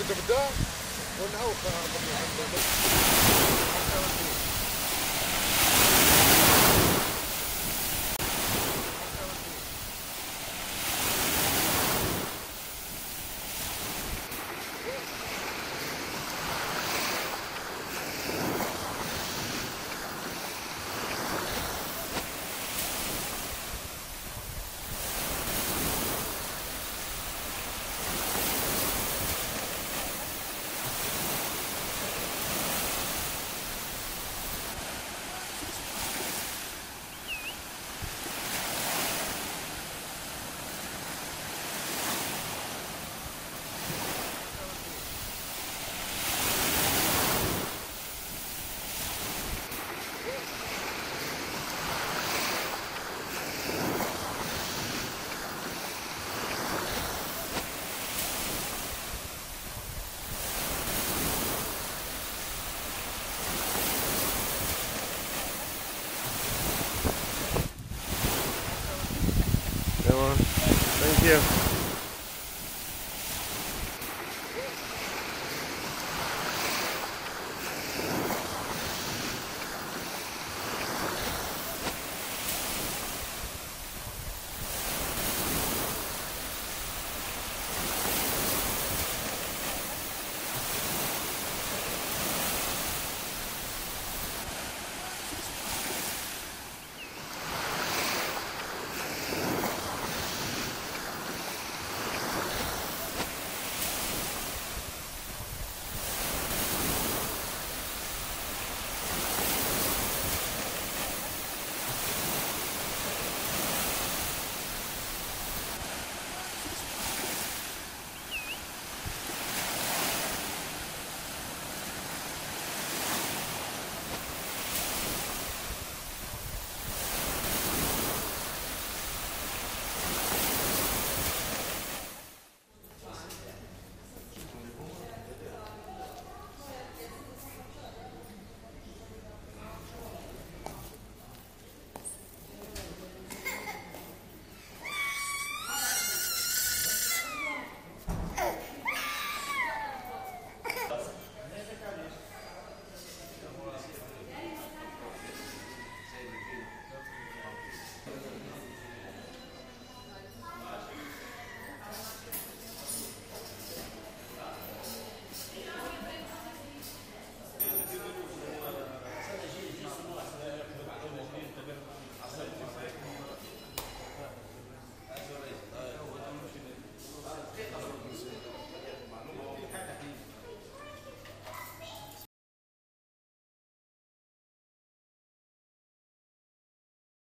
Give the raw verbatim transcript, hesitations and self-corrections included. الزبده ونعاود نربطو على الزبده. Thank you.